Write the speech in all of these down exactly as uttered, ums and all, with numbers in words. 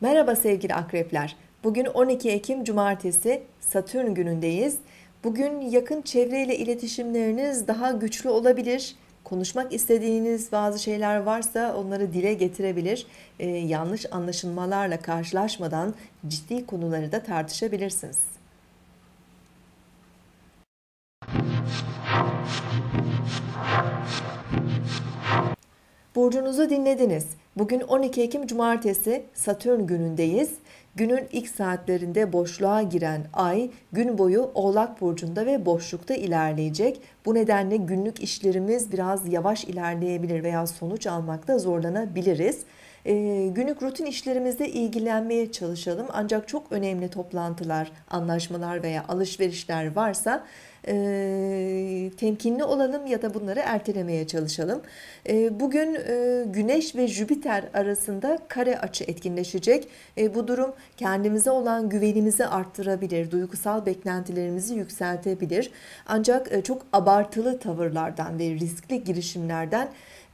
Merhaba sevgili akrepler. Bugün on iki Ekim Cumartesi, Satürn günündeyiz. Bugün yakın çevreyle iletişimleriniz daha güçlü olabilir. Konuşmak istediğiniz bazı şeyler varsa onları dile getirebilir. Ee, yanlış anlaşılmalarla karşılaşmadan ciddi konuları da tartışabilirsiniz. Burcunuzu dinlediniz. Bugün on iki Ekim Cumartesi, Satürn günündeyiz. Günün ilk saatlerinde boşluğa giren ay gün boyu Oğlak Burcu'nda ve boşlukta ilerleyecek. Bu nedenle günlük işlerimiz biraz yavaş ilerleyebilir veya sonuç almakta zorlanabiliriz. Ee, günlük rutin işlerimizle ilgilenmeye çalışalım. Ancak çok önemli toplantılar, anlaşmalar veya alışverişler varsa e, temkinli olalım ya da bunları ertelemeye çalışalım. E, bugün e, Güneş ve Jüpiter arasında kare açı etkinleşecek. E, bu durum kendimize olan güvenimizi arttırabilir, duygusal beklentilerimizi yükseltebilir. Ancak e, çok abartılı tavırlardan ve riskli girişimlerden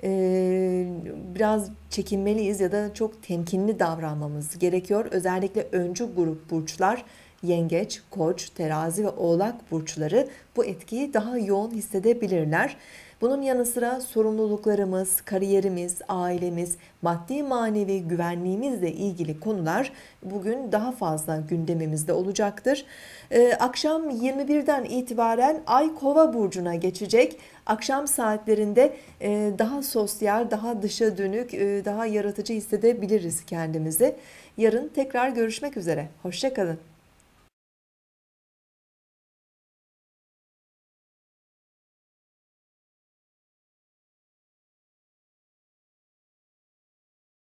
Ee, biraz çekinmeliyiz ya da çok temkinli davranmamız gerekiyor. Özellikle öncü grup burçlar, Yengeç, Koç, Terazi ve Oğlak burçları bu etkiyi daha yoğun hissedebilirler. Bunun yanı sıra sorumluluklarımız, kariyerimiz, ailemiz, maddi manevi güvenliğimizle ilgili konular bugün daha fazla gündemimizde olacaktır. Ee, akşam yirmi birden itibaren Ay Kova burcuna geçecek. Akşam saatlerinde e, daha sosyal, daha dışa dönük, e, daha yaratıcı hissedebiliriz kendimizi. Yarın tekrar görüşmek üzere. Hoşça kalın.